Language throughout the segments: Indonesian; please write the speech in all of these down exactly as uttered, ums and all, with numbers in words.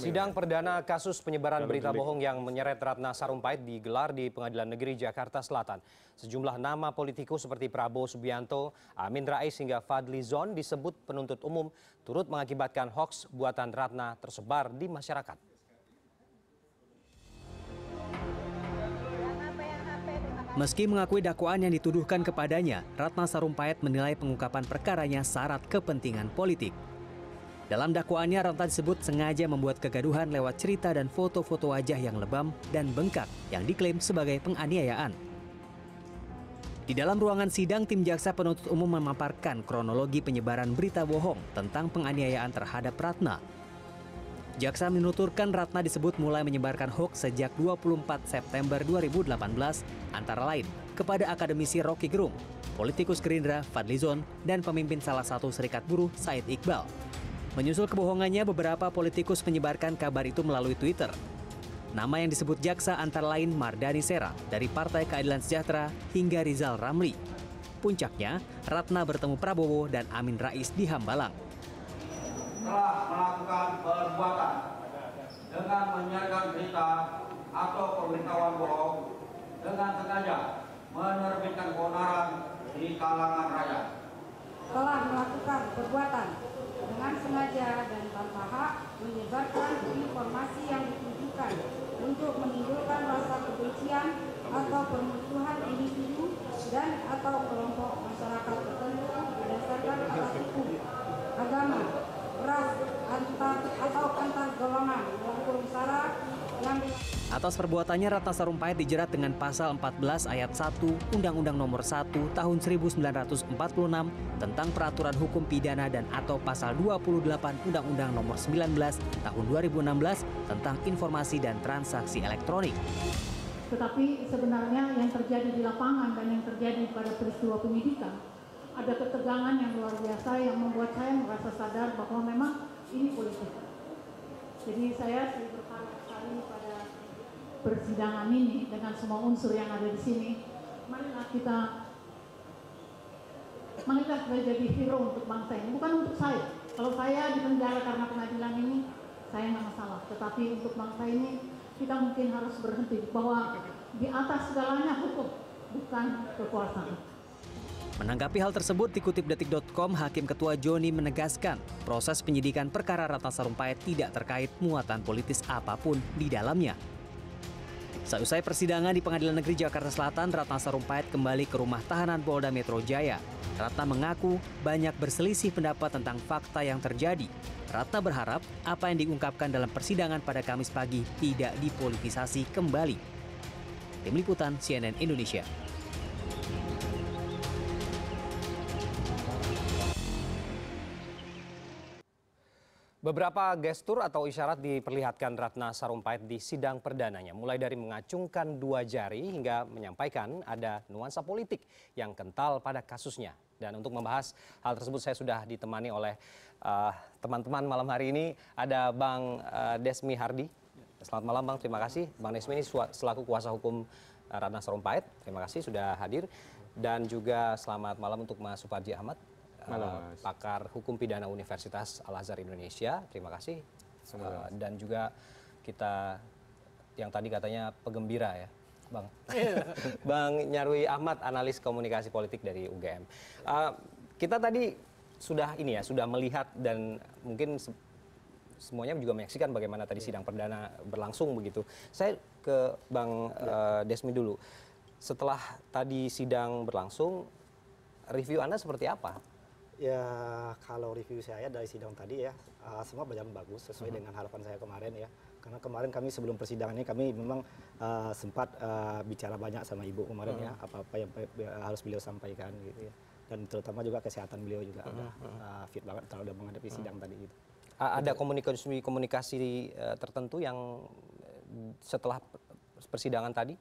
Sidang perdana kasus penyebaran berita bohong yang menyeret Ratna Sarumpaet digelar di Pengadilan Negeri Jakarta Selatan. Sejumlah nama politikus seperti Prabowo Subianto, Amien Rais hingga Fadli Zon disebut penuntut umum turut mengakibatkan hoaks buatan Ratna tersebar di masyarakat. Meski mengakui dakwaan yang dituduhkan kepadanya, Ratna Sarumpaet menilai pengungkapan perkaranya syarat kepentingan politik. Dalam dakwaannya, Ratna disebut sengaja membuat kegaduhan lewat cerita dan foto-foto wajah yang lebam dan bengkak yang diklaim sebagai penganiayaan. Di dalam ruangan sidang, tim jaksa penuntut umum memaparkan kronologi penyebaran berita bohong tentang penganiayaan terhadap Ratna. Jaksa menuturkan Ratna disebut mulai menyebarkan hoaks sejak dua puluh empat September dua ribu delapan belas, antara lain kepada akademisi Rocky Gerung, politikus Gerindra Fadli Zon, dan pemimpin salah satu serikat buruh Said Iqbal. Menyusul kebohongannya, beberapa politikus menyebarkan kabar itu melalui Twitter. Nama yang disebut jaksa antara lain Mardani Sera dari Partai Keadilan Sejahtera hingga Rizal Ramli. Puncaknya, Ratna bertemu Prabowo dan Amien Rais di Hambalang. Telah melakukan perbuatan dengan menyiarkan berita atau pemberitahuan bohong dengan sengaja menerbitkan keonaran di kalangan rakyat. Telah melakukan perbuatan dengan sengaja dan tanpa hak menyebarkan informasi yang ditujukan untuk menimbulkan rasa kebencian atau permusuhan individu dan atau kelompok masyarakat tertentu berdasarkan atas hukum, agama, ras, antar atau antar golongan maupun sara yang... Atas perbuatannya, Ratna Sarumpaet dijerat dengan pasal empat belas ayat satu Undang-Undang Nomor satu Tahun seribu sembilan ratus empat puluh enam tentang Peraturan Hukum Pidana dan atau pasal dua puluh delapan Undang-Undang Nomor sembilan belas Tahun dua ribu enam belas tentang Informasi dan Transaksi Elektronik. Tetapi sebenarnya yang terjadi di lapangan dan yang terjadi pada peristiwa penyidikan, ada ketegangan yang luar biasa yang membuat saya merasa sadar bahwa memang ini politik. Jadi saya berharap-harap pada persidangan ini dengan semua unsur yang ada di sini, marilah kita marilah kita jadi hero untuk bangsa ini, bukan untuk saya. Kalau saya dipenjara karena pengadilan ini, saya nggak masalah, tetapi untuk bangsa ini kita mungkin harus berhenti bahwa di atas segalanya hukum, bukan kekuasaan. Menanggapi hal tersebut, dikutip detik dot com, Hakim Ketua Joni menegaskan proses penyidikan perkara Ratna Sarumpaet tidak terkait muatan politis apapun di dalamnya. Seusai persidangan di Pengadilan Negeri Jakarta Selatan, Ratna Sarumpaet kembali ke rumah tahanan Polda Metro Jaya. Ratna mengaku banyak berselisih pendapat tentang fakta yang terjadi. Ratna berharap apa yang diungkapkan dalam persidangan pada Kamis pagi tidak dipolitisasi kembali. Tim Liputan C N N Indonesia. Beberapa gestur atau isyarat diperlihatkan Ratna Sarumpaet di sidang perdananya, mulai dari mengacungkan dua jari hingga menyampaikan ada nuansa politik yang kental pada kasusnya. Dan untuk membahas hal tersebut saya sudah ditemani oleh teman-teman uh, malam hari ini. Ada Bang uh, Desmihardi. Selamat malam Bang, terima kasih. Bang Desmi ini selaku kuasa hukum uh, Ratna Sarumpaet, terima kasih sudah hadir. Dan juga selamat malam untuk Mas Suparji Ahmad. Uh, pakar Hukum Pidana Universitas Al Azhar Indonesia, terima kasih. Uh, dan juga kita yang tadi katanya penggembira ya, Bang. Bang Nyarwi Ahmad, analis komunikasi politik dari U G M. Uh, kita tadi sudah ini ya, sudah melihat dan mungkin se semuanya juga menyaksikan bagaimana tadi sidang perdana berlangsung begitu. Saya ke Bang uh, Desmi dulu. Setelah tadi sidang berlangsung, review Anda seperti apa? Ya, kalau review saya dari sidang tadi ya, uh, semua berjalan bagus sesuai dengan harapan saya kemarin ya. Karena kemarin kami sebelum persidangan ini kami memang uh, sempat uh, bicara banyak sama Ibu kemarin ya, apa-apa yang harus beliau sampaikan gitu ya. Dan terutama juga kesehatan beliau juga udah uh, fit banget kalau udah menghadapi sidang tadi gitu. Ada komunikasi komunikasi uh, tertentu yang setelah persidangan tadi?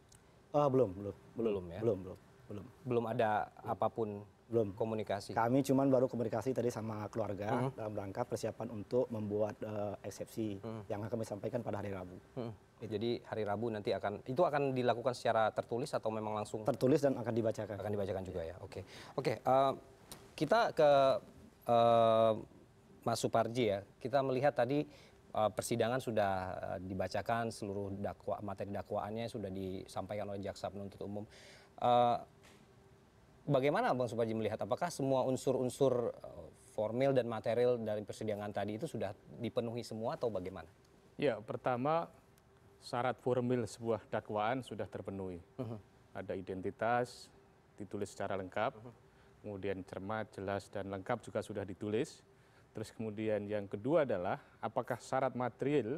Uh, belum, belum, belum ya. Belum, belum. Belum. Belum ada belum. apapun belum komunikasi. Kami cuman baru komunikasi tadi sama keluarga mm-hmm. dalam rangka persiapan untuk membuat uh, eksepsi mm-hmm. yang akan kami sampaikan pada hari Rabu. Mm-hmm. Jadi hari Rabu nanti akan itu akan dilakukan secara tertulis atau memang langsung tertulis dan akan dibacakan. Akan dibacakan juga ya. Oke. Okay. Oke, okay, uh, kita ke uh, Mas Suparji ya. Kita melihat tadi persidangan sudah dibacakan, seluruh dakwa, materi dakwaannya sudah disampaikan oleh jaksa penuntut umum. Uh, bagaimana Bang Suparji melihat, apakah semua unsur-unsur formil dan material dari persidangan tadi itu sudah dipenuhi semua atau bagaimana? Ya, pertama syarat formil sebuah dakwaan sudah terpenuhi. Uh-huh. Ada identitas, ditulis secara lengkap, uh-huh. kemudian cermat, jelas, dan lengkap juga sudah ditulis. Terus kemudian yang kedua adalah apakah syarat material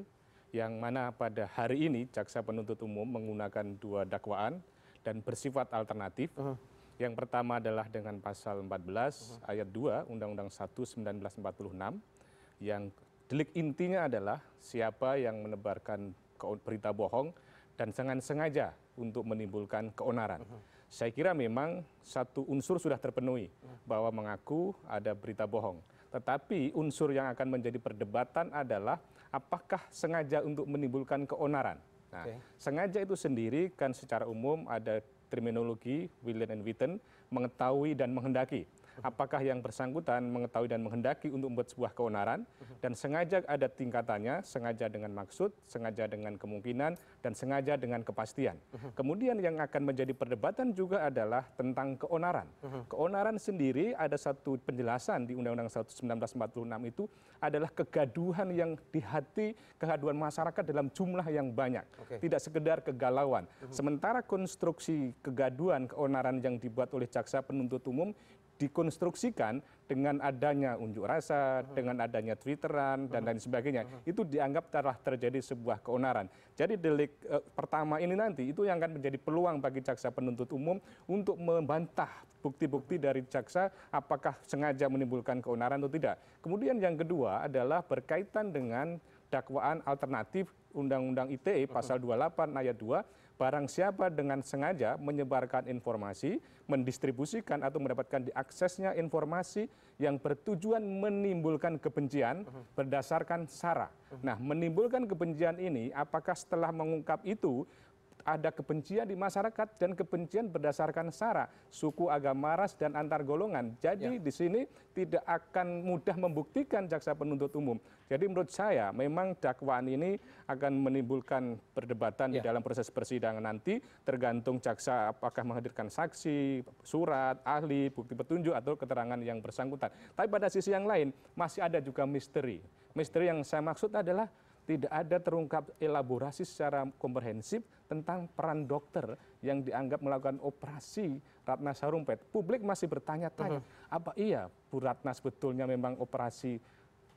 yang mana pada hari ini jaksa penuntut umum menggunakan dua dakwaan dan bersifat alternatif. Uh-huh. Yang pertama adalah dengan pasal empat belas uh-huh. ayat dua Undang-Undang satu seribu sembilan ratus empat puluh enam yang delik intinya adalah siapa yang menebarkan berita bohong dan sengaja untuk menimbulkan keonaran. Uh-huh. Saya kira memang satu unsur sudah terpenuhi uh-huh. bahwa mengaku ada berita bohong. Tetapi unsur yang akan menjadi perdebatan adalah apakah sengaja untuk menimbulkan keonaran. Nah, okay. sengaja itu sendiri kan secara umum ada terminologi willing and witten, mengetahui dan menghendaki. Apakah yang bersangkutan mengetahui dan menghendaki untuk membuat sebuah keonaran, dan sengaja ada tingkatannya, sengaja dengan maksud, sengaja dengan kemungkinan, dan sengaja dengan kepastian. Kemudian yang akan menjadi perdebatan juga adalah tentang keonaran. Keonaran sendiri ada satu penjelasan di Undang-Undang seribu sembilan ratus empat puluh enam itu adalah kegaduhan yang di hati, kegaduhan masyarakat dalam jumlah yang banyak. Okay. Tidak sekedar kegalauan. Sementara konstruksi kegaduhan, keonaran yang dibuat oleh jaksa penuntut umum dikonstruksikan dengan adanya unjuk rasa, uh-huh. dengan adanya twitteran, uh-huh. dan lain sebagainya. Uh-huh. Itu dianggap telah terjadi sebuah keonaran. Jadi delik eh, pertama ini nanti itu yang akan menjadi peluang bagi jaksa penuntut umum untuk membantah bukti-bukti dari jaksa apakah sengaja menimbulkan keonaran atau tidak. Kemudian yang kedua adalah berkaitan dengan dakwaan alternatif Undang-Undang I T E pasal dua puluh delapan ayat dua, barang siapa dengan sengaja menyebarkan informasi, mendistribusikan atau mendapatkan diaksesnya informasi yang bertujuan menimbulkan kebencian berdasarkan sara. Nah, menimbulkan kebencian ini apakah setelah mengungkap itu ada kebencian di masyarakat dan kebencian berdasarkan sara, suku, agama, ras, dan antar golongan. Jadi ya. Di sini tidak akan mudah membuktikan jaksa penuntut umum. Jadi menurut saya memang dakwaan ini akan menimbulkan perdebatan ya. Di dalam proses persidangan nanti, tergantung jaksa apakah menghadirkan saksi, surat, ahli, bukti petunjuk, atau keterangan yang bersangkutan. Tapi pada sisi yang lain masih ada juga misteri. Misteri yang saya maksud adalah tidak ada terungkap elaborasi secara komprehensif tentang peran dokter yang dianggap melakukan operasi Ratna Sarumpaet. Publik masih bertanya-tanya, uh-huh. apa iya Bu Ratna sebetulnya memang operasi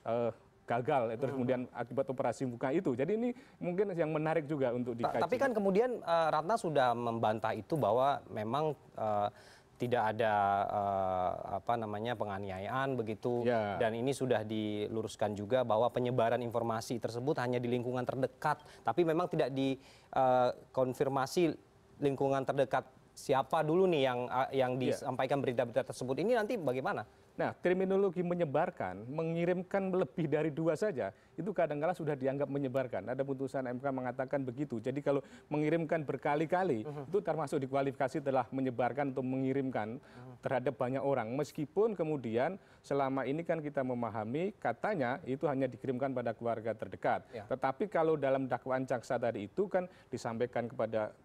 uh, gagal, terus uh-huh. kemudian akibat operasi muka itu. Jadi ini mungkin yang menarik juga untuk dikaji. Tapi kan kemudian uh, Ratna sudah membantah itu bahwa memang uh, tidak ada uh, apa namanya penganiayaan begitu ya. Dan ini sudah diluruskan juga bahwa penyebaran informasi tersebut hanya di lingkungan terdekat, tapi memang tidak dikonfirmasi uh, lingkungan terdekat siapa dulu nih yang uh, yang disampaikan ya. Berita-berita tersebut ini nanti bagaimana? Nah, terminologi menyebarkan, mengirimkan lebih dari dua saja, itu kadang-kadang sudah dianggap menyebarkan. Ada putusan M K mengatakan begitu. Jadi kalau mengirimkan berkali-kali, uh-huh. itu termasuk dikualifikasi telah menyebarkan atau mengirimkan uh-huh. terhadap banyak orang. Meskipun kemudian selama ini kan kita memahami katanya itu hanya dikirimkan pada keluarga terdekat. Ya. Tetapi kalau dalam dakwaan jaksa tadi itu kan disampaikan kepada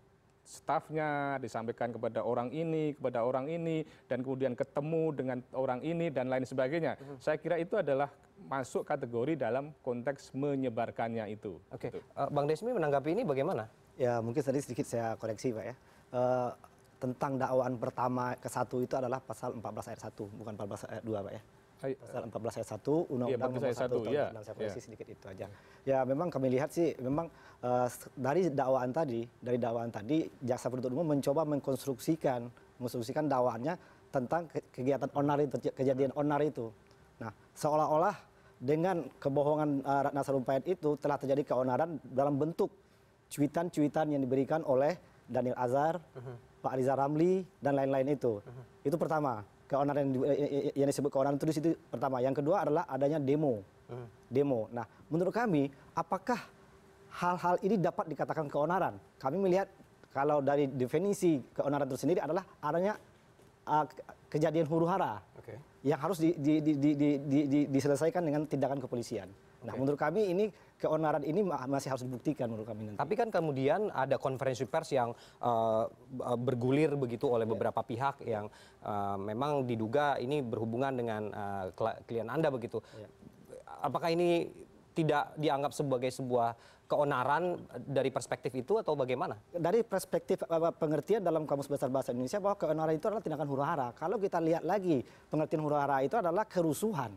stafnya, disampaikan kepada orang ini, kepada orang ini, dan kemudian ketemu dengan orang ini, dan lain sebagainya. Uh-huh. Saya kira itu adalah masuk kategori dalam konteks menyebarkannya itu. Oke, okay. uh, Bang Desmi menanggapi ini bagaimana? Ya, mungkin tadi sedikit saya koreksi, Pak ya. Uh, tentang dakwaan pertama ke satu itu adalah pasal empat belas ayat satu, bukan empat belas ayat dua, Pak ya. Pasal empat belas ayat satu, Undang-Undang nomor satu tahun ya. dua ribu enam, saya koreksi ya. Sedikit itu aja. Ya memang kami lihat sih, memang uh, dari dakwaan tadi, dari dakwaan tadi jaksa penuntut umum mencoba mengkonstruksikan, mengkonstruksikan dakwaannya tentang kegiatan onar itu, kejadian onar itu. Nah, seolah-olah dengan kebohongan uh, Ratna Sarumpaet itu telah terjadi keonaran dalam bentuk cuitan-cuitan yang diberikan oleh Daniel Azhar, uh-huh. Pak Rizal Ramli, dan lain-lain itu. Uh-huh. Itu pertama. Keonaran yang disebut keonaran itu di situ pertama. Yang kedua adalah adanya demo. Hmm. Demo. Nah, menurut kami apakah hal-hal ini dapat dikatakan keonaran? Kami melihat kalau dari definisi keonaran itu sendiri adalah adanya uh, kejadian huru-hara. Okay. yang harus di, di, di, di, di, di, di, diselesaikan dengan tindakan kepolisian. Nah, okay. menurut kami ini keonaran ini masih harus dibuktikan menurut kami nanti. Tapi kan kemudian ada konferensi pers yang uh, bergulir begitu oleh yeah. beberapa pihak yang uh, memang diduga ini berhubungan dengan uh, klien Anda begitu. Yeah. Apakah ini tidak dianggap sebagai sebuah keonaran dari perspektif itu atau bagaimana? Dari perspektif uh, pengertian dalam Kamus Besar Bahasa Indonesia bahwa keonaran itu adalah tindakan huru-hara. Kalau kita lihat lagi pengertian huru-hara itu adalah kerusuhan,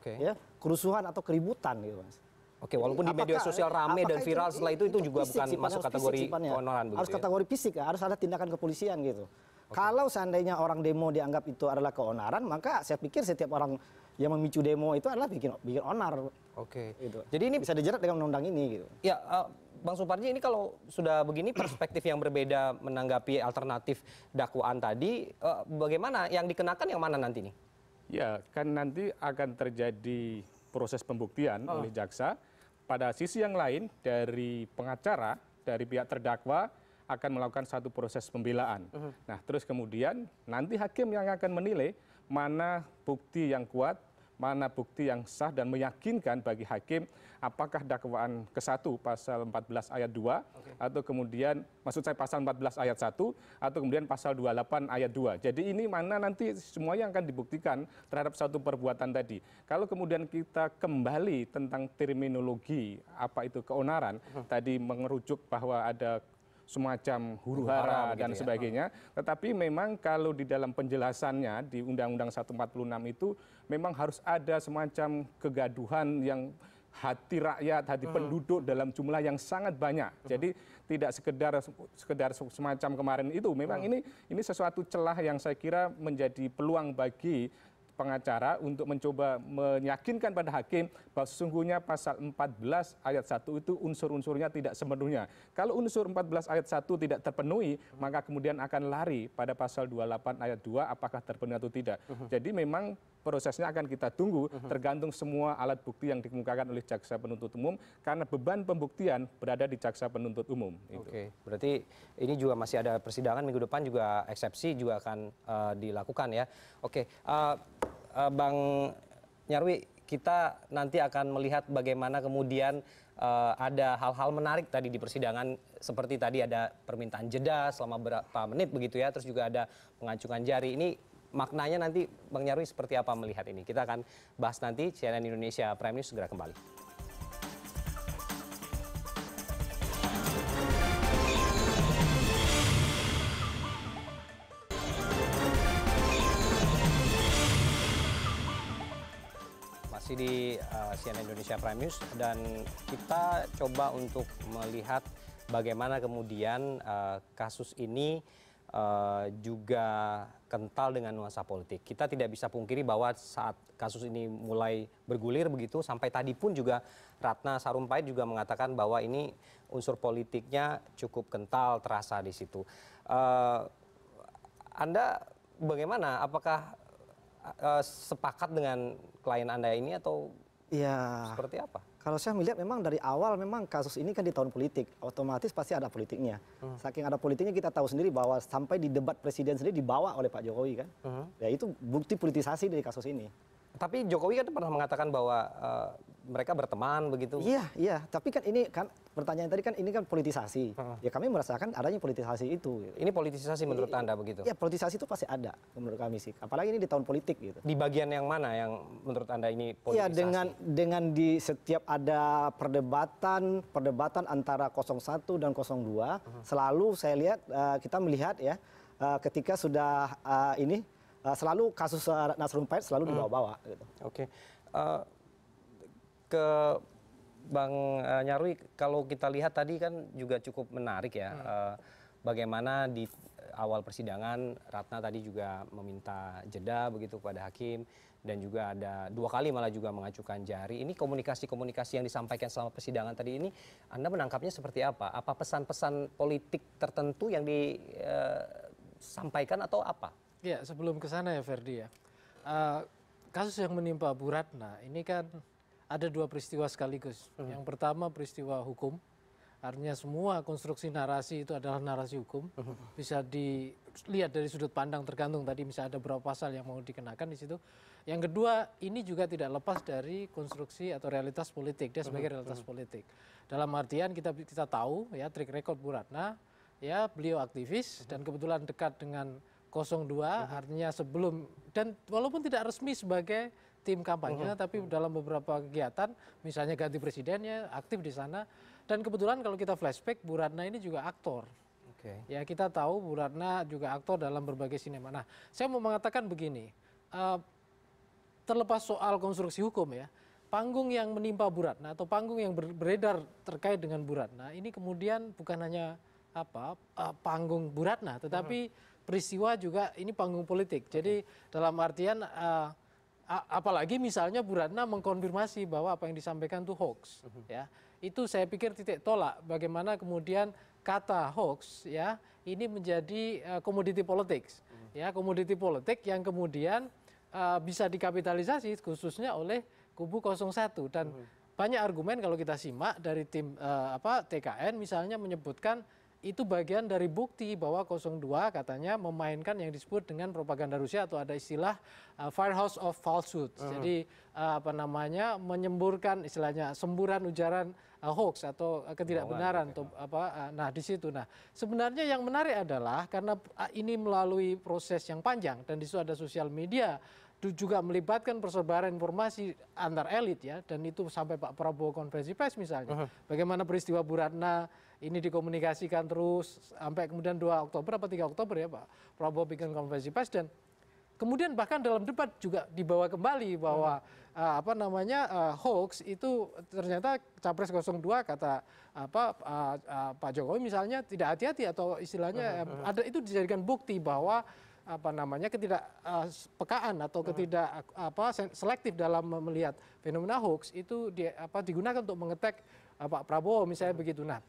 okay. ya, kerusuhan atau keributan gitu mas. Oke, okay, walaupun apakah, di media sosial rame dan viral itu, setelah itu itu, itu juga fisik, bukan masuk kategori keonaran. Harus ya? Kategori fisik, harus ada tindakan kepolisian gitu. Okay. Kalau seandainya orang demo dianggap itu adalah keonaran, maka saya pikir setiap orang yang memicu demo itu adalah bikin bikin onar. Oke. Okay. Gitu. Jadi ini bisa dijerat dengan undang-undang ini gitu. Ya, uh, Bang Suparji, ini kalau sudah begini perspektif yang berbeda menanggapi alternatif dakwaan tadi, uh, bagaimana yang dikenakan yang mana nanti nih? Ya, kan nanti akan terjadi proses pembuktian oh. oleh jaksa. Pada sisi yang lain dari pengacara, dari pihak terdakwa akan melakukan satu proses pembelaan. Uh-huh. Nah, terus kemudian nanti hakim yang akan menilai mana bukti yang kuat, mana bukti yang sah dan meyakinkan bagi hakim apakah dakwaan ke satu pasal empat belas ayat dua okay. atau kemudian maksud saya pasal empat belas ayat satu atau kemudian pasal dua puluh delapan ayat dua. Jadi ini mana nanti semua yang akan dibuktikan terhadap satu perbuatan tadi. Kalau kemudian kita kembali tentang terminologi apa itu keonaran hmm. tadi mengerujuk bahwa ada semacam huru-hara dan gitu sebagainya. Ya. Oh. Tetapi memang kalau di dalam penjelasannya di Undang-Undang seratus empat puluh enam itu memang harus ada semacam kegaduhan yang hati rakyat, hati uh-huh. penduduk dalam jumlah yang sangat banyak. Uh-huh. Jadi tidak sekedar sekedar semacam kemarin itu. Memang uh-huh. ini ini sesuatu celah yang saya kira menjadi peluang bagi pengacara untuk mencoba meyakinkan pada hakim bahwa sesungguhnya pasal empat belas ayat satu itu unsur-unsurnya tidak sepenuhnya. Kalau unsur empat belas ayat satu tidak terpenuhi, maka kemudian akan lari pada pasal dua puluh delapan ayat dua apakah terpenuhi atau tidak. Jadi memang prosesnya akan kita tunggu tergantung semua alat bukti yang dikemukakan oleh jaksa penuntut umum karena beban pembuktian berada di jaksa penuntut umum. Oke, itu. Berarti ini juga masih ada persidangan minggu depan juga eksepsi juga akan uh, dilakukan ya. Oke, uh, uh, Bang Nyarwi, kita nanti akan melihat bagaimana kemudian uh, ada hal-hal menarik tadi di persidangan seperti tadi ada permintaan jeda selama berapa menit begitu ya, terus juga ada pengacungan jari ini. Maknanya nanti Bang Nyarwi seperti apa melihat ini? Kita akan bahas nanti. C N N Indonesia Prime News segera kembali. Masih di uh, C N N Indonesia Prime News dan kita coba untuk melihat bagaimana kemudian uh, kasus ini Uh, juga kental dengan nuansa politik. Kita tidak bisa pungkiri bahwa saat kasus ini mulai bergulir begitu sampai tadi pun juga Ratna Sarumpaet juga mengatakan bahwa ini unsur politiknya cukup kental terasa di situ. Uh, Anda bagaimana? Apakah uh, sepakat dengan klien Anda ini atau ya, seperti apa? Kalau saya melihat memang dari awal memang kasus ini kan di tahun politik, otomatis pasti ada politiknya. Uh-huh. Saking ada politiknya kita tahu sendiri bahwa sampai di debat presiden sendiri dibawa oleh Pak Jokowi kan. Uh-huh. Ya itu bukti politisasi dari kasus ini. Tapi Jokowi kan pernah mengatakan bahwa uh, mereka berteman begitu. Iya, iya. Tapi kan ini kan pertanyaan tadi kan ini kan politisasi. Uh-huh. Ya kami merasakan adanya politisasi itu. Gitu. Ini politisasi menurut Anda begitu? Ya politisasi itu pasti ada menurut kami sih. Apalagi ini di tahun politik gitu. Di bagian yang mana yang menurut Anda ini politisasi? Ya dengan dengan di setiap ada perdebatan perdebatan antara nol satu dan nol dua uh-huh. selalu saya lihat uh, kita melihat ya uh, ketika sudah uh, ini. Uh, selalu kasus uh, Ratna Sarumpaet selalu dibawa-bawa. Hmm. Gitu. Oke, okay. uh, ke Bang uh, Nyarwi, kalau kita lihat tadi kan juga cukup menarik ya, hmm. uh, bagaimana di awal persidangan Ratna tadi juga meminta jeda begitu kepada hakim dan juga ada dua kali malah juga mengacukan jari. Ini komunikasi-komunikasi yang disampaikan selama persidangan tadi ini, Anda menangkapnya seperti apa? Apa pesan-pesan politik tertentu yang disampaikan uh, atau apa? Ya, sebelum ke sana ya Ferdi ya, uh, kasus yang menimpa Bu Ratna ini kan ada dua peristiwa sekaligus. Uh-huh. Yang pertama peristiwa hukum, Artinya semua konstruksi narasi itu adalah narasi hukum. Bisa dilihat dari sudut pandang tergantung tadi misalnya ada berapa pasal yang mau dikenakan di situ. Yang kedua, ini juga tidak lepas dari konstruksi atau realitas politik. Dia sebagai realitas politik. Dalam artian kita kita tahu ya trik rekod Bu Ratna, ya beliau aktivis dan kebetulan dekat dengan nol dua, artinya sebelum dan walaupun tidak resmi sebagai tim kampanye, tapi dalam beberapa kegiatan misalnya ganti presidennya aktif di sana. Dan kebetulan kalau kita flashback, Bu Ratna ini juga aktor. Okay. Ya kita tahu Bu Ratna juga aktor dalam berbagai sinema. Nah, saya mau mengatakan begini, uh, terlepas soal konstruksi hukum ya, panggung yang menimpa Bu Ratna atau panggung yang beredar terkait dengan Bu Ratna ini kemudian bukan hanya apa uh, panggung Bu Ratna, tetapi uh-huh. peristiwa juga ini panggung politik. Jadi uh-huh. dalam artian uh, apalagi misalnya Bu Ratna mengkonfirmasi bahwa apa yang disampaikan itu hoax, uh-huh. ya itu saya pikir titik tolak. Bagaimana kemudian kata hoax ya ini menjadi komoditi uh, politik, uh-huh. ya komoditi politik yang kemudian uh, bisa dikapitalisasi khususnya oleh kubu nol satu dan uh-huh. banyak argumen kalau kita simak dari tim uh, apa T K N misalnya menyebutkan itu bagian dari bukti bahwa nol dua katanya memainkan yang disebut dengan propaganda Rusia atau ada istilah uh, firehouse of falsehood. Uh-huh. Jadi uh, apa namanya menyemburkan istilahnya semburan ujaran uh, hoax atau uh, ketidakbenaran atau apa uh, nah di situ. Nah, sebenarnya yang menarik adalah karena uh, ini melalui proses yang panjang dan di situ ada sosial media juga melibatkan persebaran informasi antar elit ya, dan itu sampai Pak Prabowo konferensi pers misalnya. Uh-huh. Bagaimana peristiwa Bu Ratna ini dikomunikasikan terus sampai kemudian dua Oktober atau tiga Oktober ya Pak Prabowo bikin konferensi pers, dan kemudian bahkan dalam debat juga dibawa kembali bahwa uh-huh. uh, apa namanya uh, hoax itu ternyata capres nol dua kata apa uh, uh, Pak Jokowi misalnya tidak hati-hati atau istilahnya uh-huh. ada itu dijadikan bukti bahwa apa namanya ketidakpekaan uh, atau ketidak uh, apa selektif dalam melihat fenomena hoax itu di, apa digunakan untuk mengetek uh, Pak Prabowo misalnya uh-huh. begitu. Nah,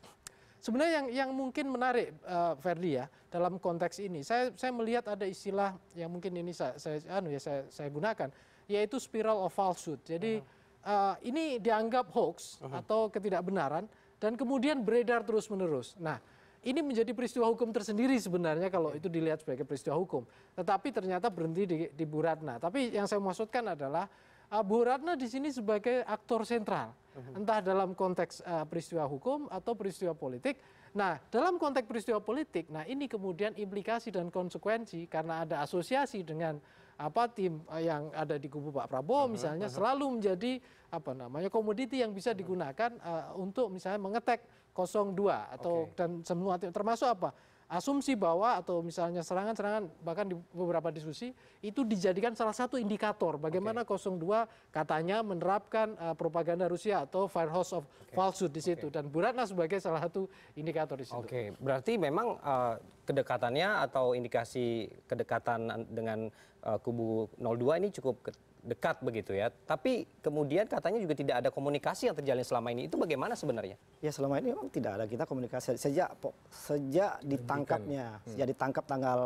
sebenarnya yang yang mungkin menarik uh, Ferdi ya dalam konteks ini saya saya melihat ada istilah yang mungkin ini saya saya anu ya saya saya gunakan yaitu spiral of falsehood. Jadi uh-huh. uh, ini dianggap hoax uh-huh. atau ketidakbenaran dan kemudian beredar terus-menerus. Nah, ini menjadi peristiwa hukum tersendiri sebenarnya kalau itu dilihat sebagai peristiwa hukum. Tetapi ternyata berhenti di, di Bu Ratna. Tapi yang saya maksudkan adalah uh, Bu Ratna di sini sebagai aktor sentral. Entah dalam konteks uh, peristiwa hukum atau peristiwa politik. Nah, dalam konteks peristiwa politik, nah ini kemudian implikasi dan konsekuensi karena ada asosiasi dengan apa tim yang ada di kubu Pak Prabowo uh-huh, misalnya uh-huh. selalu menjadi apa namanya komoditi yang bisa digunakan uh, untuk misalnya mengetek nol dua atau okay. dan semua termasuk apa asumsi bahwa atau misalnya serangan-serangan bahkan di beberapa diskusi itu dijadikan salah satu indikator bagaimana okay. nol dua katanya menerapkan uh, propaganda Rusia atau firehouse of okay. falsehood di situ okay. dan Bu Ratna sebagai salah satu indikator di situ. Oke, okay. berarti memang uh, kedekatannya atau indikasi kedekatan dengan uh, kubu nol dua ini cukup ke- dekat begitu ya. Tapi kemudian katanya juga tidak ada komunikasi yang terjalin selama ini. Itu bagaimana sebenarnya? Ya selama ini memang tidak ada kita komunikasi sejak sejak ditangkapnya. Hmm. Sejak ditangkap tanggal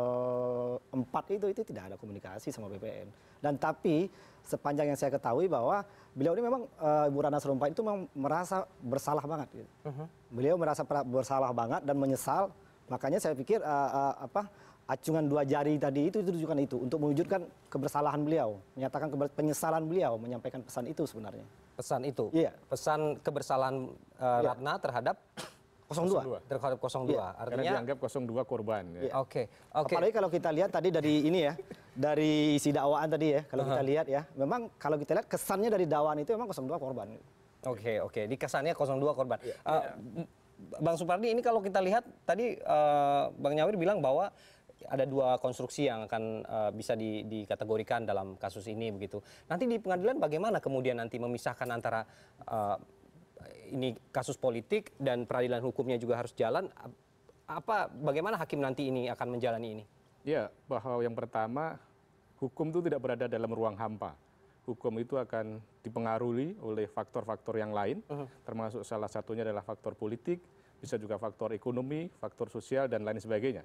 empat itu itu tidak ada komunikasi sama B P N. Dan tapi sepanjang yang saya ketahui bahwa beliau ini memang uh, Ibu Ratna Sarumpaet itu memang merasa bersalah banget gitu. Uh-huh. Beliau merasa bersalah banget dan menyesal. Makanya saya pikir uh, uh, apa acungan dua jari tadi itu ditujukan itu untuk mewujudkan kebersalahan beliau, menyatakan keber- penyesalan beliau, menyampaikan pesan itu sebenarnya. Pesan itu? Iya. Yeah. Pesan kebersalahan uh, yeah. Ratna terhadap nol dua. Terhadap nol dua. Yeah. Artinya karena dianggap nol dua korban. Oke. Yeah. Oke. Okay. Okay. Apalagi kalau kita lihat tadi dari ini ya, dari isi dakwaan tadi ya, kalau uh-huh. kita lihat ya, memang kalau kita lihat kesannya dari dakwaan itu memang nol dua korban. Oke, okay, oke. Okay. Di kesannya nol dua korban. Yeah. Uh, yeah. Bang Suparji, ini kalau kita lihat tadi uh, Bang Nyawir bilang bahwa ada dua konstruksi yang akan uh, bisa di, dikategorikan dalam kasus ini begitu. Nanti di pengadilan bagaimana kemudian nanti memisahkan antara uh, ini kasus politik dan peradilan hukumnya juga harus jalan. Apa bagaimana hakim nanti ini akan menjalani ini? Ya, bahwa yang pertama hukum itu tidak berada dalam ruang hampa. Hukum itu akan dipengaruhi oleh faktor-faktor yang lain, uh-huh. termasuk salah satunya adalah faktor politik, bisa juga faktor ekonomi, faktor sosial dan lain sebagainya.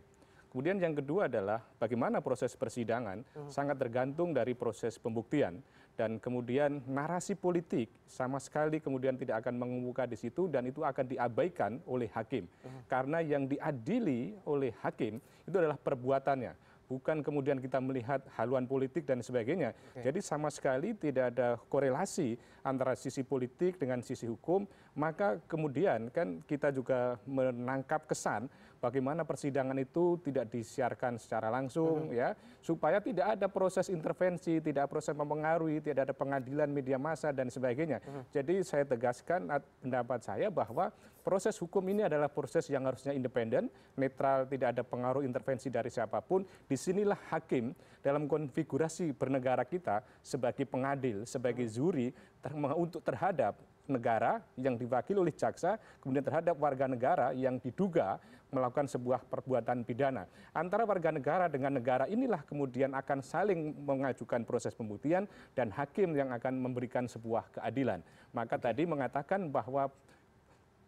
Kemudian yang kedua adalah bagaimana proses persidangan hmm. sangat tergantung dari proses pembuktian. Dan kemudian narasi politik sama sekali kemudian tidak akan mengemuka di situ dan itu akan diabaikan oleh hakim. Hmm. Karena yang diadili oleh hakim itu adalah perbuatannya. Bukan kemudian kita melihat haluan politik dan sebagainya. Okay. Jadi sama sekali tidak ada korelasi antara sisi politik dengan sisi hukum. Maka kemudian kan kita juga menangkap kesan bagaimana persidangan itu tidak disiarkan secara langsung, mm-hmm. ya, supaya tidak ada proses intervensi, tidak ada proses mempengaruhi, tidak ada pengadilan media massa dan sebagainya. Mm-hmm. Jadi saya tegaskan pendapat saya bahwa proses hukum ini adalah proses yang harusnya independen, netral, tidak ada pengaruh intervensi dari siapapun. Disinilah hakim dalam konfigurasi bernegara kita sebagai pengadil, sebagai juri ter untuk terhadap negara yang diwakili oleh jaksa, kemudian terhadap warga negara yang diduga melakukan sebuah perbuatan pidana. Antara warga negara dengan negara inilah kemudian akan saling mengajukan proses pembuktian dan hakim yang akan memberikan sebuah keadilan. Maka tadi mengatakan bahwa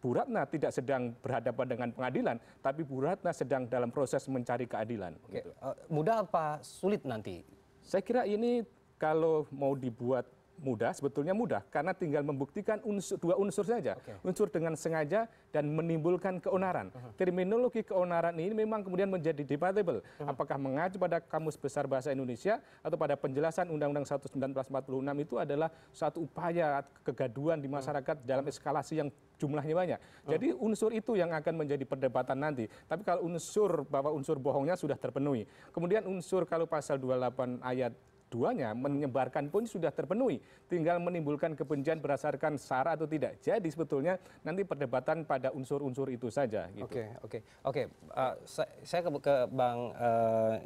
Bu Ratna tidak sedang berhadapan dengan pengadilan, tapi Bu Ratna sedang dalam proses mencari keadilan. Oke. Gitu. Uh, mudah apa sulit nanti? Saya kira ini kalau mau dibuat mudah, sebetulnya mudah, karena tinggal membuktikan unsur, dua unsur saja. Okay. Unsur dengan sengaja dan menimbulkan keonaran. Uh-huh. Terminologi keonaran ini memang kemudian menjadi debatable. Uh-huh. Apakah mengacu pada Kamus Besar Bahasa Indonesia atau pada penjelasan Undang-Undang seribu sembilan ratus empat puluh enam itu adalah suatu upaya kegaduhan di masyarakat uh-huh. dalam eskalasi yang jumlahnya banyak. Jadi unsur itu yang akan menjadi perdebatan nanti. Tapi kalau unsur bahwa unsur bohongnya sudah terpenuhi. Kemudian unsur kalau pasal dua puluh delapan ayat duanya menyebarkan pun sudah terpenuhi. Tinggal menimbulkan kebencian berdasarkan sara atau tidak. Jadi sebetulnya nanti perdebatan pada unsur-unsur itu saja. Gitu. Oke, oke, oke. Uh, saya, saya ke, ke Bang uh,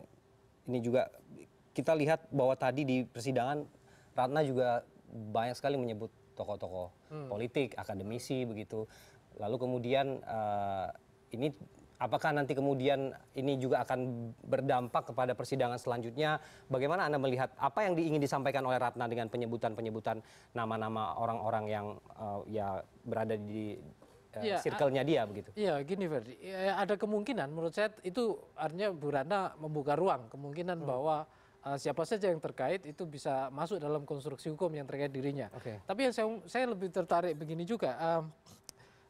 ini juga kita lihat bahwa tadi di persidangan Ratna juga banyak sekali menyebut tokoh-tokoh hmm. politik, akademisi begitu. Lalu kemudian uh, ini apakah nanti kemudian ini juga akan berdampak kepada persidangan selanjutnya? Bagaimana Anda melihat apa yang ingin disampaikan oleh Ratna dengan penyebutan-penyebutan nama-nama orang-orang yang uh, ya berada di uh, ya, circle-nya dia begitu? Ya gini Ferdi, ya, ada kemungkinan menurut saya itu artinya Bu Ratna membuka ruang kemungkinan hmm. bahwa Uh, siapa saja yang terkait itu bisa masuk dalam konstruksi hukum yang terkait dirinya. Okay. Tapi yang saya, saya lebih tertarik begini juga, uh,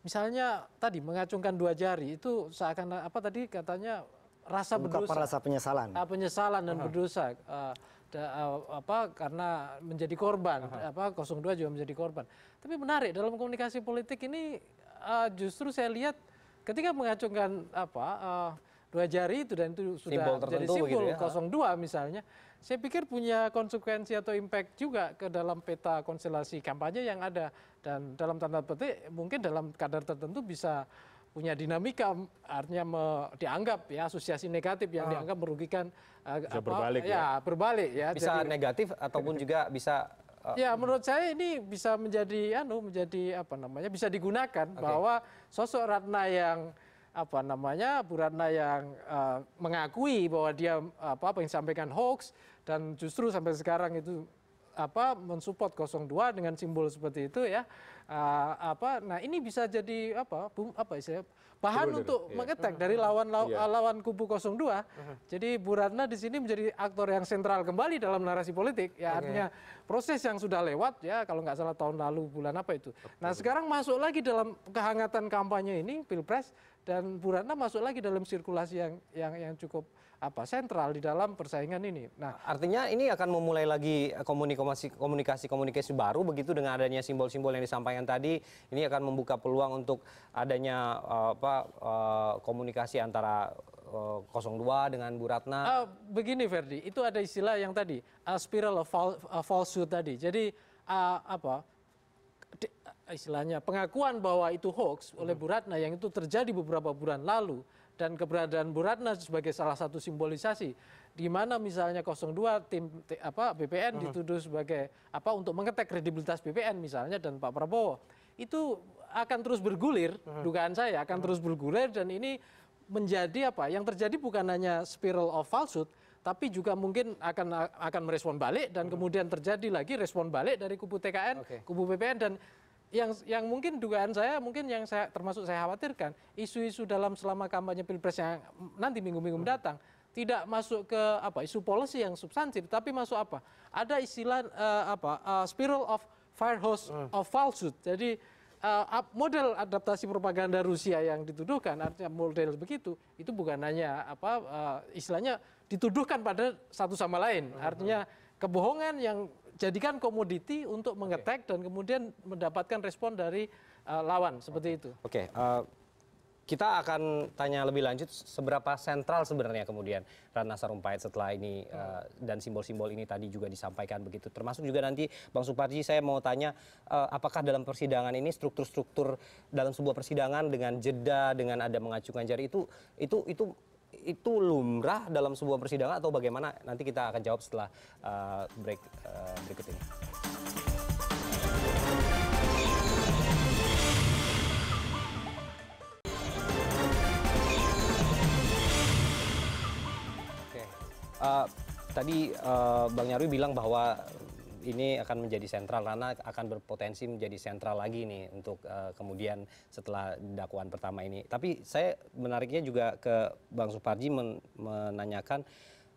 misalnya tadi mengacungkan dua jari itu seakan apa tadi katanya rasa Buka berdosa, rasa penyesalan, uh, penyesalan dan uh-huh. berdosa uh, da, uh, apa karena menjadi korban, uh-huh. apa nol dua juga menjadi korban. Tapi menarik dalam komunikasi politik ini uh, justru saya lihat ketika mengacungkan apa. Uh, Dua jari itu dan itu sudah jadi simbol ya. nol dua misalnya. Saya pikir punya konsekuensi atau impact juga ke dalam peta konstelasi kampanye yang ada. Dan dalam tanda petik mungkin dalam kadar tertentu bisa punya dinamika artinya me, dianggap ya asosiasi negatif yang ah. dianggap merugikan. Bisa apa, berbalik ya. ya. Berbalik ya. Bisa jadi, negatif ataupun juga bisa. Uh, ya menurut saya ini bisa menjadi, anu, menjadi apa namanya, bisa digunakan okay. bahwa sosok Ratna yang apa namanya Bu Ratna yang uh, mengakui bahwa dia apa apa yang disampaikan hoax dan justru sampai sekarang itu apa mensupport nol dua dengan simbol seperti itu ya uh, apa nah ini bisa jadi apa boom, apa istilahnya bahan Bener, untuk iya. mengetek dari lawan law, iya. lawan kubu nol dua. Uh -huh. Jadi Bu Ratna di sini menjadi aktor yang sentral kembali dalam narasi politik ya okay. artinya proses yang sudah lewat ya kalau nggak salah tahun lalu bulan apa itu. Okay. Nah sekarang masuk lagi dalam kehangatan kampanye ini Pilpres. Dan Bu Ratna masuk lagi dalam sirkulasi yang yang yang cukup apa sentral di dalam persaingan ini. Nah, artinya ini akan memulai lagi komunikasi komunikasi komunikasi baru begitu dengan adanya simbol-simbol yang disampaikan tadi. Ini akan membuka peluang untuk adanya uh, apa uh, komunikasi antara uh, nol dua dengan Bu Ratna. Uh, begini Ferdi, itu ada istilah yang tadi uh, spiral of fal uh, falsehood tadi. Jadi uh, apa? De, istilahnya pengakuan bahwa itu hoax oleh Bu Ratna yang itu terjadi beberapa bulan lalu dan keberadaan Bu Ratna sebagai salah satu simbolisasi di mana misalnya nol dua tim t, apa B P N uh-huh. dituduh sebagai apa untuk mengetek kredibilitas B P N misalnya dan Pak Prabowo itu akan terus bergulir uh-huh. dugaan saya akan uh-huh. terus bergulir dan ini menjadi apa yang terjadi bukan hanya spiral of falsehood tapi juga mungkin akan akan merespon balik dan kemudian terjadi lagi respon balik dari kubu T K N, okay. kubu B P N dan yang yang mungkin dugaan saya, mungkin yang saya termasuk saya khawatirkan, isu-isu dalam selama kampanye Pilpres yang nanti minggu-minggu mendatang tidak masuk ke apa isu policy yang substantif, tapi masuk apa? Ada istilah uh, apa uh, spiral of firehose uh. of falsehood. Jadi uh, model adaptasi propaganda Rusia yang dituduhkan, artinya model begitu, itu bukan hanya apa uh, istilahnya dituduhkan pada satu sama lain. Uh. Artinya kebohongan yang jadikan komoditi untuk mengetek dan kemudian mendapatkan respon dari uh, lawan seperti itu. Oke, okay. uh, kita akan tanya lebih lanjut seberapa sentral sebenarnya kemudian Ratna Sarumpaet setelah ini uh, dan simbol-simbol ini tadi juga disampaikan begitu. Termasuk juga nanti Bang Suparji, saya mau tanya uh, apakah dalam persidangan ini struktur-struktur dalam sebuah persidangan dengan jeda, dengan ada mengacungkan jari itu itu itu itu lumrah dalam sebuah persidangan atau bagaimana? Nanti kita akan jawab setelah uh, break uh, berikut ini. Oke, uh, tadi uh, Bang Nyarwi bilang bahwa ini akan menjadi sentral, karena akan berpotensi menjadi sentral lagi nih untuk uh, kemudian setelah dakwaan pertama ini. Tapi saya menariknya juga ke Bang Suparji men menanyakan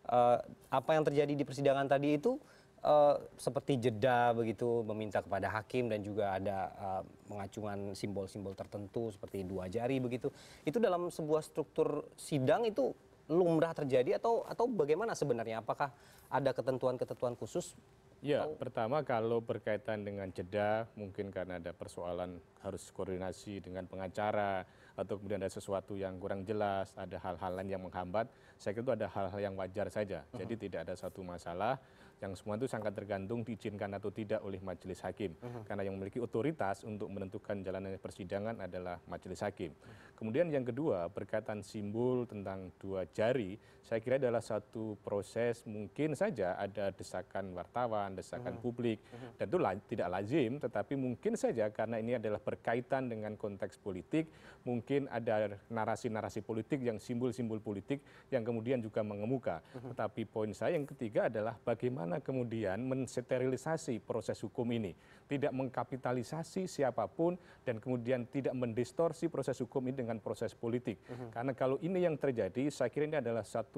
uh, apa yang terjadi di persidangan tadi itu uh, seperti jeda begitu, meminta kepada hakim dan juga ada uh, mengacungkan simbol-simbol tertentu seperti dua jari begitu. Itu dalam sebuah struktur sidang itu lumrah terjadi atau atau bagaimana sebenarnya? Apakah ada ketentuan-ketentuan khusus? Ya, pertama kalau berkaitan dengan jeda, mungkin karena ada persoalan harus koordinasi dengan pengacara, atau kemudian ada sesuatu yang kurang jelas, ada hal-hal lain yang menghambat, saya kira itu ada hal-hal yang wajar saja. Uh-huh. Jadi tidak ada satu masalah, yang semua itu sangat tergantung diizinkan atau tidak oleh majelis hakim. Uh-huh. Karena yang memiliki otoritas untuk menentukan jalannya persidangan adalah majelis hakim. Uh-huh. Kemudian yang kedua, berkaitan simbol tentang dua jari, saya kira adalah satu proses mungkin saja ada desakan wartawan, desakan uh-huh. publik, uh-huh. dan itu la tidak lazim, tetapi mungkin saja karena ini adalah berkaitan dengan konteks politik, mungkin ada narasi-narasi politik yang simbol-simbol politik yang kemudian juga mengemuka. Uh-huh. Tetapi poin saya yang ketiga adalah bagaimana kemudian mensterilisasi proses hukum ini, tidak mengkapitalisasi siapapun dan kemudian tidak mendistorsi proses hukum ini dengan proses politik. Uh-huh. Karena kalau ini yang terjadi, saya kira ini adalah satu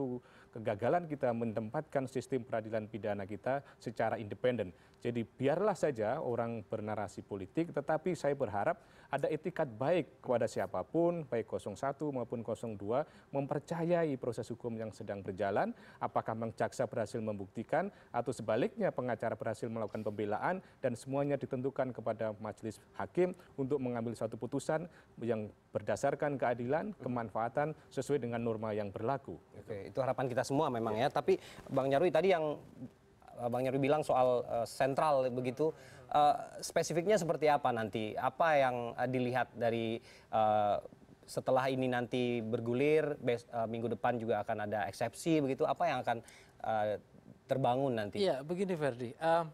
kegagalan kita menempatkan sistem peradilan pidana kita secara independen. Jadi biarlah saja orang bernarasi politik, tetapi saya berharap ada etikat baik kepada siapapun, baik nol satu maupun nol dua, mempercayai proses hukum yang sedang berjalan, apakah jaksa berhasil membuktikan, atau sebaliknya pengacara berhasil melakukan pembelaan, dan semuanya ditentukan kepada majelis hakim untuk mengambil suatu putusan yang berdasarkan keadilan, kemanfaatan, sesuai dengan norma yang berlaku. Oke, itu harapan kita semua memang ya, tapi Bang Nyarwi tadi yang Bang Nyarwi bilang soal uh, sentral begitu, uh, spesifiknya seperti apa nanti? Apa yang uh, dilihat dari uh, setelah ini nanti bergulir, bes, uh, minggu depan juga akan ada eksepsi begitu, apa yang akan uh, terbangun nanti? Ya begini Ferdi, uh,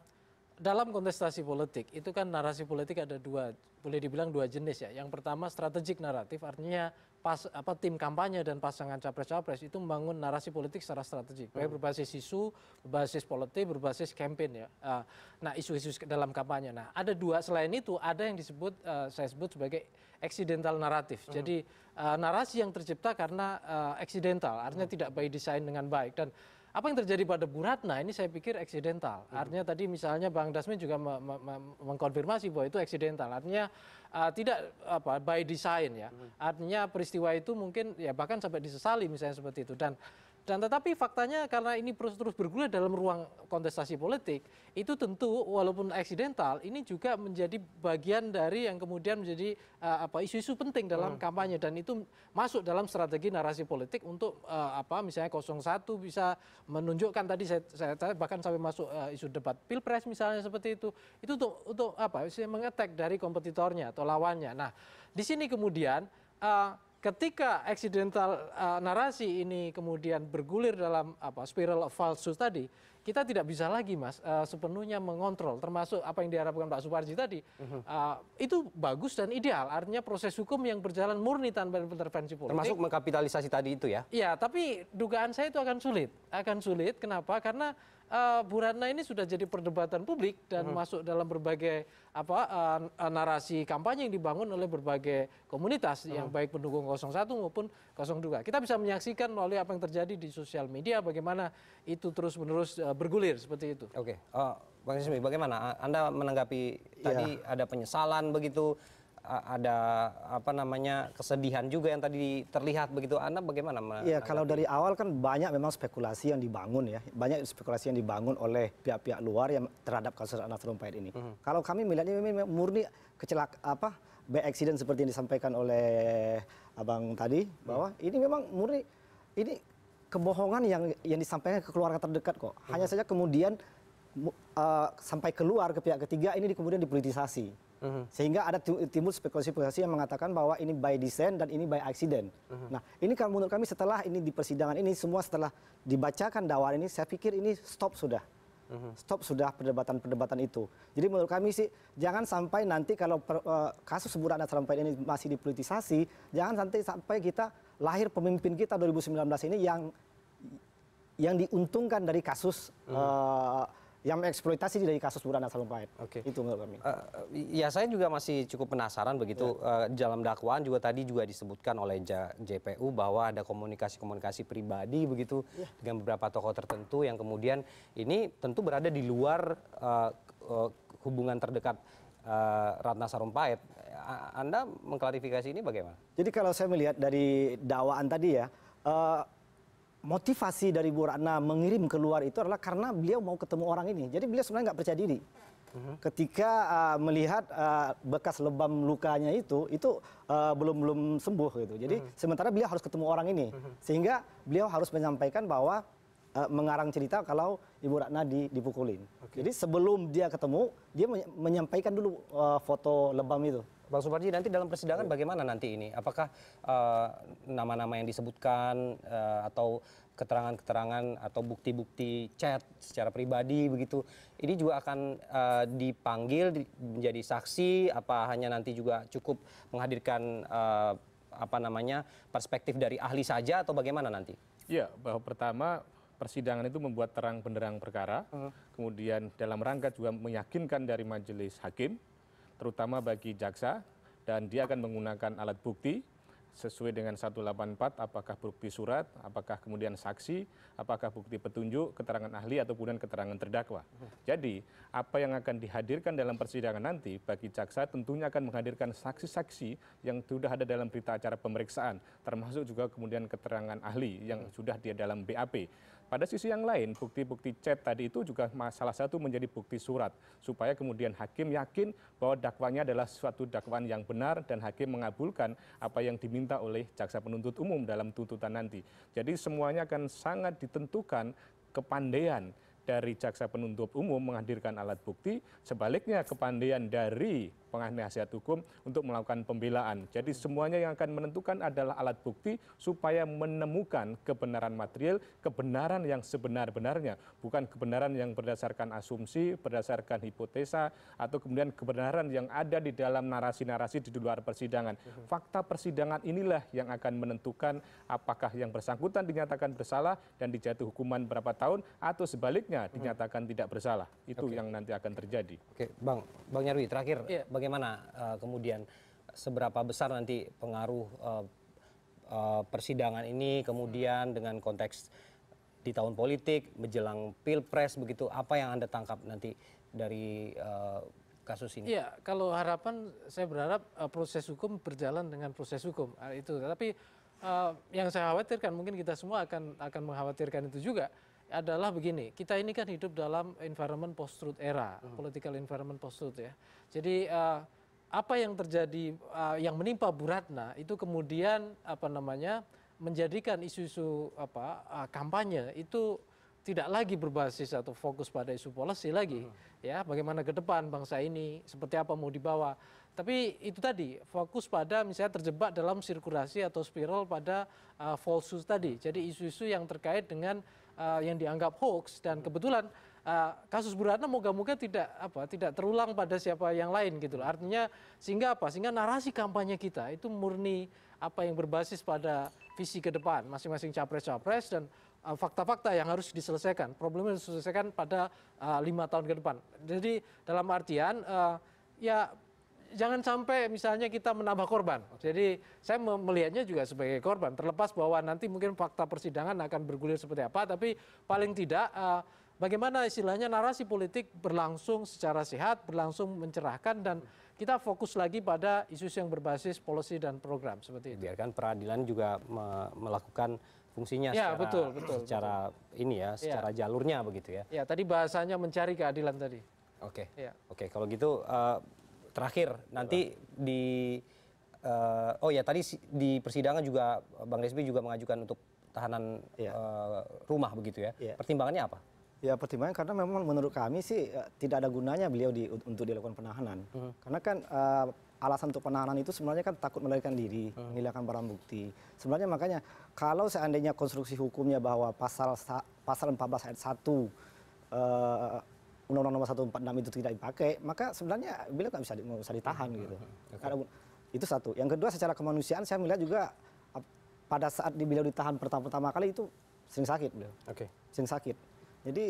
dalam kontestasi politik itu kan narasi politik ada dua, boleh dibilang dua jenis ya. Yang pertama strategik naratif, artinya pas, apa, tim kampanye dan pasangan capres-capres itu membangun narasi politik secara strategik, baik berbasis isu, berbasis politik, berbasis campaign ya. Nah, isu-isu dalam kampanye. Nah, ada dua selain itu, ada yang disebut uh, saya sebut sebagai accidental naratif. Uh-huh. Jadi uh, narasi yang tercipta karena uh, accidental, artinya uh-huh. tidak by design dengan baik. Dan apa yang terjadi pada Bu Ratna ini saya pikir eksidental. Artinya tadi misalnya Bang Dasmin juga me me me mengkonfirmasi bahwa itu eksidental. Artinya uh, tidak apa by design ya. Artinya peristiwa itu mungkin ya bahkan sampai disesali misalnya seperti itu. Dan dan tetapi faktanya karena ini terus-terus bergulir dalam ruang kontestasi politik, itu tentu walaupun eksidental ini juga menjadi bagian dari yang kemudian menjadi uh, apa isu-isu penting dalam hmm. kampanye, dan itu masuk dalam strategi narasi politik untuk uh, apa misalnya nol satu bisa menunjukkan tadi saya, saya bahkan sampai masuk uh, isu debat Pilpres misalnya seperti itu. Itu untuk, untuk apa? Mengetek dari kompetitornya atau lawannya. Nah, di sini kemudian uh, ketika accidental uh, narasi ini kemudian bergulir dalam apa spiral of falsehood tadi, kita tidak bisa lagi mas uh, sepenuhnya mengontrol, termasuk apa yang diharapkan Pak Suparji tadi. Uh, itu bagus dan ideal, artinya proses hukum yang berjalan murni tanpa intervensi politik. Termasuk mengkapitalisasi tadi itu ya? Iya, tapi dugaan saya itu akan sulit. Akan sulit, kenapa? Karena uh, Bu Ratna ini sudah jadi perdebatan publik dan hmm. masuk dalam berbagai apa uh, narasi kampanye yang dibangun oleh berbagai komunitas hmm. yang baik pendukung nol satu maupun nol dua. Kita bisa menyaksikan melalui apa yang terjadi di sosial media bagaimana itu terus-menerus uh, bergulir seperti itu. Oke, okay. uh, Bang Ismi, bagaimana Anda menanggapi tadi ya. Ada penyesalan begitu? Ada apa namanya kesedihan juga yang tadi terlihat begitu. Anda bagaimana? Iya, kalau dari awal kan banyak memang spekulasi yang dibangun ya. Banyak spekulasi yang dibangun oleh pihak-pihak luar yang terhadap kasus Ratna Sarumpaet ini. Mm-hmm. Kalau kami melihatnya memang murni kecelakaan apa by accident seperti yang disampaikan oleh Abang tadi bahwa mm-hmm. ini memang murni ini kebohongan yang yang disampaikan ke keluarga terdekat kok. Hanya mm-hmm. saja kemudian uh, sampai keluar ke pihak ketiga ini kemudian dipolitisasi. Uhum. Sehingga ada timbul spekulasi-spekulasi yang mengatakan bahwa ini by design dan ini by accident. Uhum. Nah, ini kalau menurut kami setelah ini di persidangan ini semua setelah dibacakan dakwaan ini, saya pikir ini stop sudah. Uhum. Stop sudah perdebatan-perdebatan itu. Jadi menurut kami sih jangan sampai nanti kalau per, uh, kasus Bu Ratna Sarumpaet ini masih dipolitisasi, jangan nanti sampai kita lahir pemimpin kita dua ribu sembilan belas ini yang yang diuntungkan dari kasus uh, yang mengeksploitasi dari kasus Bu Ratna Sarumpaet. Oke. Itu menurut kami. Uh, ya saya juga masih cukup penasaran begitu yeah. uh, dalam dakwaan juga tadi juga disebutkan oleh J P U bahwa ada komunikasi-komunikasi pribadi begitu yeah. dengan beberapa tokoh tertentu yang kemudian ini tentu berada di luar uh, uh, hubungan terdekat uh, Ratna Sarumpaet. Anda mengklarifikasi ini bagaimana? Jadi kalau saya melihat dari dakwaan tadi ya, uh, motivasi dari Bu Ratna mengirim keluar itu adalah karena beliau mau ketemu orang ini. Jadi beliau sebenarnya nggak percaya diri. Uh-huh. Ketika uh, melihat uh, bekas lebam lukanya itu, itu uh, belum belum sembuh gitu. Jadi uh-huh. sementara beliau harus ketemu orang ini, uh-huh. sehingga beliau harus menyampaikan bahwa uh, mengarang cerita kalau Ibu Ratna dipukulin. Okay. Jadi sebelum dia ketemu, dia menyampaikan dulu uh, foto lebam itu. Bang Suparji, nanti dalam persidangan bagaimana nanti ini? Apakah nama-nama uh, yang disebutkan uh, atau keterangan-keterangan atau bukti-bukti chat secara pribadi begitu, ini juga akan uh, dipanggil di, menjadi saksi? Apa hanya nanti juga cukup menghadirkan uh, apa namanya perspektif dari ahli saja atau bagaimana nanti? Ya, bahwa pertama persidangan itu membuat terang benderang perkara, uh-huh. kemudian dalam rangka juga meyakinkan dari majelis hakim, terutama bagi jaksa, dan dia akan menggunakan alat bukti sesuai dengan seratus delapan puluh empat, apakah bukti surat, apakah kemudian saksi, apakah bukti petunjuk, keterangan ahli, ataupun keterangan terdakwa. Jadi, apa yang akan dihadirkan dalam persidangan nanti, bagi jaksa tentunya akan menghadirkan saksi-saksi yang sudah ada dalam berita acara pemeriksaan, termasuk juga kemudian keterangan ahli yang sudah dia dalam B A P. Pada sisi yang lain, bukti-bukti chat tadi itu juga salah satu menjadi bukti surat. Supaya kemudian hakim yakin bahwa dakwaannya adalah suatu dakwaan yang benar dan hakim mengabulkan apa yang diminta oleh jaksa penuntut umum dalam tuntutan nanti. Jadi semuanya akan sangat ditentukan kepandaian dari jaksa penuntut umum menghadirkan alat bukti, sebaliknya kepandaian dari penasihat hukum untuk melakukan pembelaan. Jadi semuanya yang akan menentukan adalah alat bukti supaya menemukan kebenaran material, kebenaran yang sebenar-benarnya, bukan kebenaran yang berdasarkan asumsi, berdasarkan hipotesa, atau kemudian kebenaran yang ada di dalam narasi-narasi di luar persidangan. Fakta persidangan inilah yang akan menentukan apakah yang bersangkutan dinyatakan bersalah dan dijatuhi hukuman berapa tahun, atau sebaliknya dinyatakan tidak bersalah. Itu okay. yang nanti akan terjadi. Oke, okay. Bang, Bang Nyarwi, terakhir. Yeah. Bagaimana uh, kemudian seberapa besar nanti pengaruh uh, uh, persidangan ini kemudian dengan konteks di tahun politik menjelang pilpres begitu, apa yang Anda tangkap nanti dari uh, kasus ini? Ya, kalau harapan saya berharap uh, proses hukum berjalan dengan proses hukum uh, itu, tapi uh, yang saya khawatirkan mungkin kita semua akan akan mengkhawatirkan itu juga. Adalah begini, kita ini kan hidup dalam environment post-truth era, hmm. political environment post-truth ya. Jadi uh, apa yang terjadi, uh, yang menimpa Bu Ratna itu kemudian apa namanya menjadikan isu-isu apa uh, kampanye itu tidak lagi berbasis atau fokus pada isu policy lagi, hmm. ya. Bagaimana ke depan bangsa ini, seperti apa mau dibawa. Tapi itu tadi fokus pada misalnya terjebak dalam sirkulasi atau spiral pada uh, falsehood tadi. Jadi isu-isu yang terkait dengan Uh, yang dianggap hoax, dan kebetulan uh, kasus Bu Ratna moga-moga tidak apa tidak terulang pada siapa yang lain gitu loh. Artinya sehingga apa sehingga narasi kampanye kita itu murni apa yang berbasis pada visi ke depan masing-masing capres-capres dan fakta-fakta yang harus diselesaikan. Problemnya harus diselesaikan pada lima uh, tahun ke depan. Jadi dalam artian uh, ya jangan sampai misalnya kita menambah korban. Jadi saya melihatnya juga sebagai korban. Terlepas bahwa nanti mungkin fakta persidangan akan bergulir seperti apa, tapi paling tidak uh, bagaimana istilahnya narasi politik berlangsung secara sehat, berlangsung mencerahkan, dan kita fokus lagi pada isu yang berbasis policy dan program seperti itu. Biarkan peradilan juga me melakukan fungsinya ya, secara, betul, betul, secara betul. ini ya, secara ya. jalurnya begitu ya. Ya, tadi bahasanya mencari keadilan tadi. Oke, okay. ya. oke. Okay, kalau gitu uh, terakhir nanti di uh, oh ya tadi di persidangan juga Bang Desmi juga mengajukan untuk tahanan ya. uh, rumah begitu ya. ya. Pertimbangannya apa? Ya pertimbangan karena memang menurut kami sih uh, tidak ada gunanya beliau di, untuk dilakukan penahanan. Hmm. Karena kan uh, alasan untuk penahanan itu sebenarnya kan takut melarikan diri, hmm. menghilangkan barang bukti. Sebenarnya makanya kalau seandainya konstruksi hukumnya bahwa pasal pasal empat belas ayat satu uh, Undang-Undang Nomor seratus empat puluh enam itu tidak dipakai, maka sebenarnya beliau nggak bisa, di, bisa ditahan hmm. gitu. Okay. Karena, itu satu. Yang kedua secara kemanusiaan saya melihat juga pada saat beliau ditahan pertama-pertama kali itu sering sakit beliau. Oke. Okay. Sering sakit. Jadi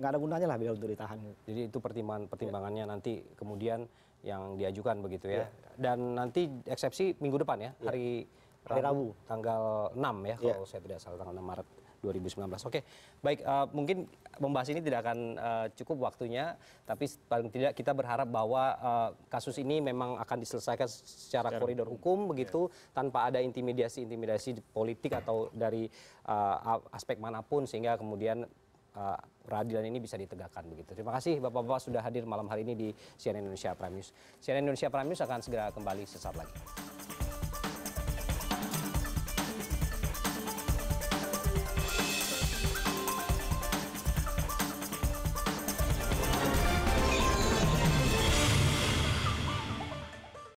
nggak ada gunanya lah beliau untuk ditahan. Jadi itu pertimbangan pertimbangannya ya. nanti kemudian yang diajukan begitu ya. ya. Dan nanti eksepsi minggu depan ya, hari, ya. hari Rabu tanggal enam ya, kalau ya. saya tidak salah tanggal enam Maret dua ribu sembilan belas. Oke, baik, uh, mungkin membahas ini tidak akan uh, cukup waktunya, tapi paling tidak kita berharap bahwa uh, kasus ini memang akan diselesaikan secara, secara koridor hukum, hukum begitu ya. tanpa ada intimidasi-intimidasi politik atau dari uh, aspek manapun, sehingga kemudian Uh, peradilan ini bisa ditegakkan begitu. Terima kasih Bapak-Bapak sudah hadir malam hari ini di C N N Indonesia Prime News. C N N Indonesia Prime News akan segera kembali sesaat lagi.